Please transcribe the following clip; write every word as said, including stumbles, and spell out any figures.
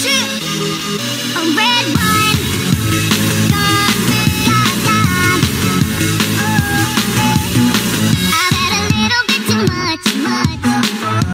Cheers!